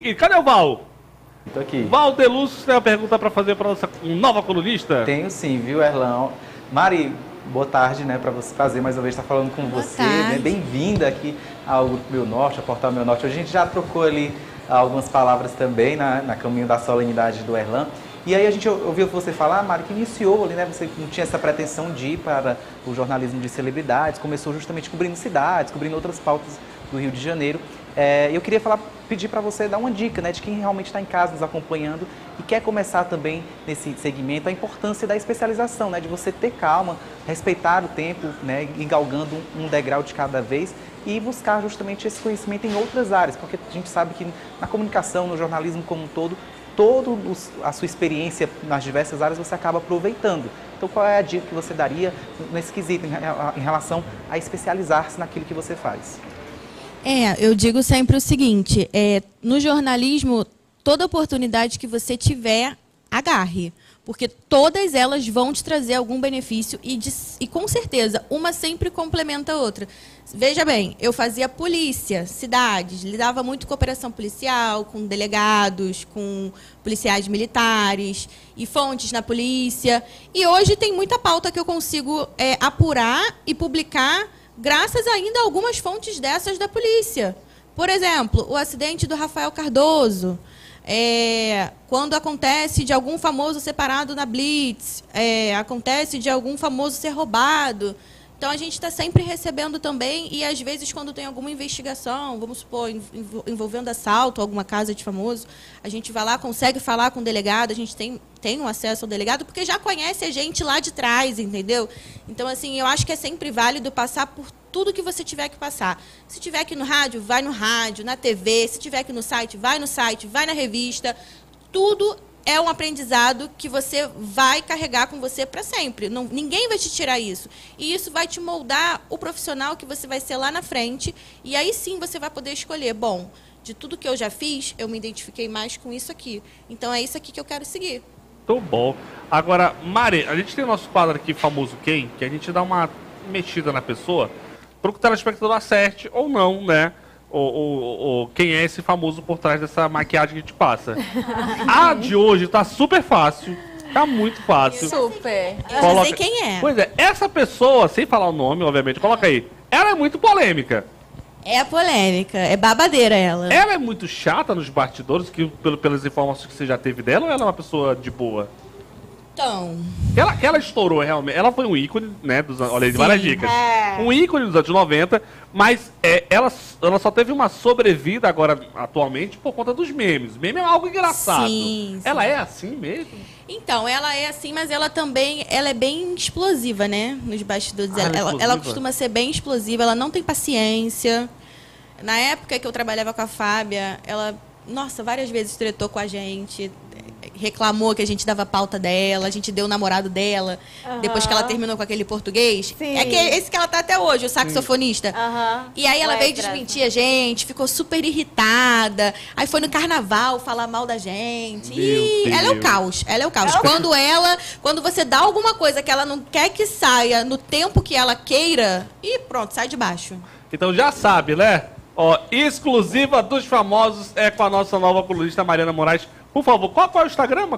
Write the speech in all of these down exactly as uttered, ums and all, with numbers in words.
E cadê o Val? Estou aqui. Val Luz, você tem uma pergunta para fazer para nossa nova colunista? Tenho sim, viu, Erlão? Mari, boa tarde, né, para você fazer mais uma vez, estar tá falando com boa você, né? Bem-vinda aqui ao Grupo Meu Norte, ao Portal Meu Norte. Hoje a gente já trocou ali algumas palavras também na, na caminho da solenidade do Erlão. E aí a gente ouviu você falar, Mari, que iniciou ali, né, você não tinha essa pretensão de ir para o jornalismo de celebridades, começou justamente cobrindo cidades, cobrindo outras pautas do Rio de Janeiro. É, eu queria falar, pedir para você dar uma dica, né, de quem realmente está em casa nos acompanhando e quer começar também nesse segmento, a importância da especialização, né, de você ter calma, respeitar o tempo, né, ir galgando um degrau de cada vez e buscar justamente esse conhecimento em outras áreas, porque a gente sabe que na comunicação, no jornalismo como um todo, toda a sua experiência nas diversas áreas você acaba aproveitando. Então, qual é a dica que você daria nesse quesito em relação a especializar-se naquilo que você faz? É, eu digo sempre o seguinte, é, no jornalismo, toda oportunidade que você tiver, agarre. Porque todas elas vão te trazer algum benefício e, de, e, com certeza, uma sempre complementa a outra. Veja bem, eu fazia polícia, cidades, lidava muito com operação policial, com delegados, com policiais militares e fontes na polícia. E hoje tem muita pauta que eu consigo é, apurar e publicar graças ainda a algumas fontes dessas da polícia. Por exemplo, o acidente do Rafael Cardoso, é, quando acontece de algum famoso separado na blitz, é, acontece de algum famoso ser roubado. Então, a gente está sempre recebendo também, e às vezes, quando tem alguma investigação, vamos supor, envolvendo assalto, alguma casa de famoso, a gente vai lá, consegue falar com o delegado, a gente tem, tem um acesso ao delegado, porque já conhece a gente lá de trás, entendeu? Então, assim, eu acho que é sempre válido passar por tudo que você tiver que passar. Se tiver aqui no rádio, vai no rádio, na T V, se tiver aqui no site, vai no site, vai na revista, tudo é um aprendizado que você vai carregar com você para sempre. Não, ninguém vai te tirar isso. E isso vai te moldar o profissional que você vai ser lá na frente. E aí sim você vai poder escolher. Bom, de tudo que eu já fiz, eu me identifiquei mais com isso aqui. Então é isso aqui que eu quero seguir. Tô bom. Agora, Mari, a gente tem o nosso quadro aqui, Famoso Quem, que a gente dá uma mexida na pessoa para que o telespectador acerte ou não, né? Ou, ou, ou quem é esse famoso por trás dessa maquiagem que te passa. A de hoje tá super fácil. Tá muito fácil. Super. Coloca... Eu já sei quem é. Pois é, essa pessoa, sem falar o nome, obviamente, coloca aí. Ela é muito polêmica. É polêmica, é babadeira ela. Ela é muito chata nos bastidores, que, pelas informações que você já teve dela, ou ela é uma pessoa de boa? Então... Ela, ela estourou realmente, ela foi um ícone, né, dos, olha aí, várias dicas, é. um ícone dos anos noventa, mas é, ela, ela só teve uma sobrevida agora, atualmente, por conta dos memes. Meme é algo engraçado. Sim, sim. Ela é assim mesmo? Então, ela é assim, mas ela também, ela é bem explosiva, né, nos bastidores. Ah, ela, é ela, ela costuma ser bem explosiva, ela não tem paciência. Na época que eu trabalhava com a Fábia, ela, nossa, várias vezes tretou com a gente, reclamou que a gente dava pauta dela, a gente deu o namorado dela, uhum. depois que ela terminou com aquele português. Sim. É que esse que ela tá até hoje, o saxofonista. Uhum. E aí ela Ué, veio desmentir a gente, ficou super irritada. Aí foi no carnaval falar mal da gente. E ela é o caos, ela é o caos. Ela... Quando ela, quando você dá alguma coisa que ela não quer que saia no tempo que ela queira, e pronto, sai de baixo. Então já sabe, né? Ó, exclusiva dos famosos é com a nossa nova colunista Mariana Morais. Por favor, qual, qual é o Instagram?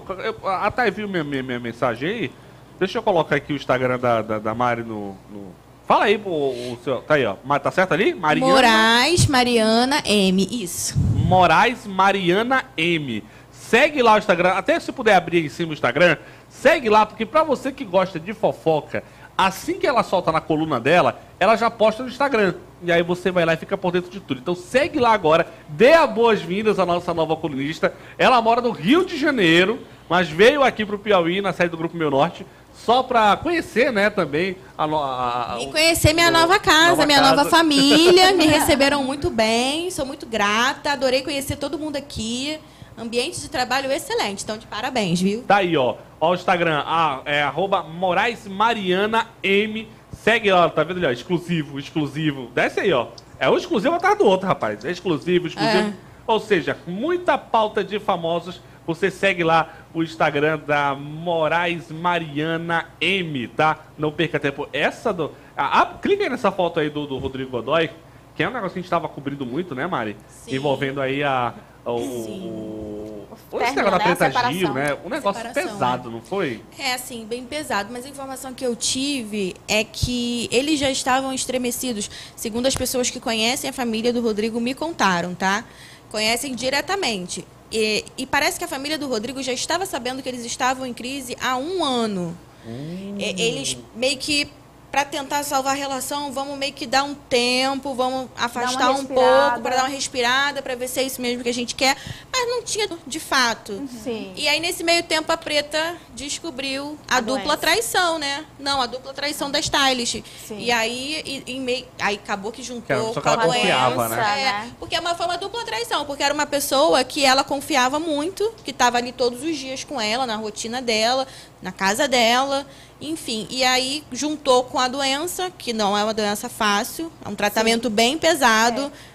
A Thay viu minha, minha, minha mensagem aí. Deixa eu colocar aqui o Instagram da, da, da Mari no, no... Fala aí, o, o seu... Tá aí, ó. Tá certo ali? Mariana... Morais Mariana M, isso. Morais Mariana M. Segue lá o Instagram. Até se puder abrir em cima o Instagram, segue lá, porque pra você que gosta de fofoca, assim que ela solta na coluna dela, ela já posta no Instagram. E aí você vai lá e fica por dentro de tudo. Então segue lá agora, dê as boas-vindas à nossa nova colunista. Ela mora no Rio de Janeiro, mas veio aqui pro Piauí, na sede do Grupo Meu Norte, só para conhecer, né, também... A no, a, a, e conhecer minha o, nova casa, nova minha casa. nova família. Me receberam muito bem, sou muito grata, adorei conhecer todo mundo aqui. Ambiente de trabalho excelente, então de parabéns, viu? Tá aí, ó. Ó o Instagram, ah, é arroba Morais Mariana M. Segue lá, tá vendo? Ó, exclusivo, exclusivo. Desce aí, ó. É um exclusivo atrás do outro, rapaz. É exclusivo, exclusivo. É. Ou seja, muita pauta de famosos. Você segue lá o Instagram da Morais Mariana M, tá? Não perca tempo. Essa do... Ah, ah, clica aí nessa foto aí do, do Rodrigo Godoy, que é um negócio que a gente tava cobrindo muito, né, Mari? Sim. Envolvendo aí a... O, o Instagram da Preta Gil, né? Um negócio separação, pesado, né? Não foi? É, assim, bem pesado. Mas a informação que eu tive é que eles já estavam estremecidos, segundo as pessoas que conhecem a família do Rodrigo me contaram, tá? Conhecem diretamente. E, e parece que a família do Rodrigo já estava sabendo que eles estavam em crise há um ano. Hum. Eles meio que... para tentar salvar a relação, vamos meio que dar um tempo, vamos afastar um pouco, para dar uma respirada, para ver se é isso mesmo que a gente quer. Mas não tinha, de fato. Sim. E aí, nesse meio tempo, a Preta descobriu a, a dupla traição, né? Não, a dupla traição da stylist. Sim. E aí, e, e meio, aí acabou que juntou com a doença. Né? É, né? Porque foi uma dupla traição, porque era uma pessoa que ela confiava muito, que estava ali todos os dias com ela, na rotina dela, na casa dela. Enfim, e aí juntou com a doença, que não é uma doença fácil, é um tratamento Sim. bem pesado. É.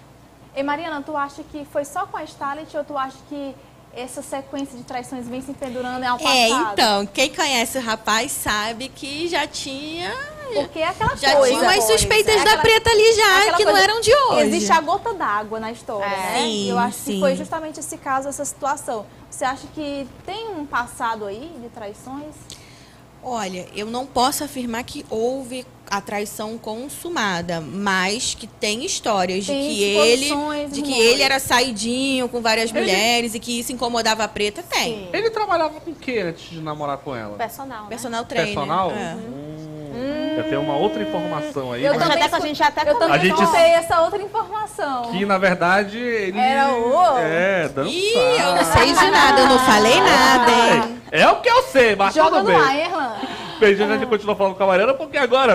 E Mariana, tu acha que foi só com a stylist ou tu acha que essa sequência de traições vem se perdurando ao passado? É, então, quem conhece o rapaz sabe que já tinha... Porque é aquela já coisa. Já tinha umas suspeitas coisa, da aquela, Preta ali já, que não eram de hoje. Existe a gota d'água na história, é, né? Sim, eu acho sim. que foi justamente esse caso, essa situação. Você acha que tem um passado aí de traições? Olha, eu não posso afirmar que houve a traição consumada, mas que tem histórias de que ele, de que ele era saidinho com várias mulheres e que isso incomodava a Preta, tem. Ele trabalhava com o que antes de namorar com ela? Personal, né? Personal trainer. Personal? É. Hum, hum. Já tem uma outra informação aí. Eu mas também, até, a gente até eu também contei essa outra informação. Que, na verdade, ele... Era o... É, dançar. Ih, eu não sei de nada, eu não falei nada, hein? É o que eu sei, mas tudo bem. Joga no ar, Erlão. Perdi, a gente continua falando com a Mariana, porque agora...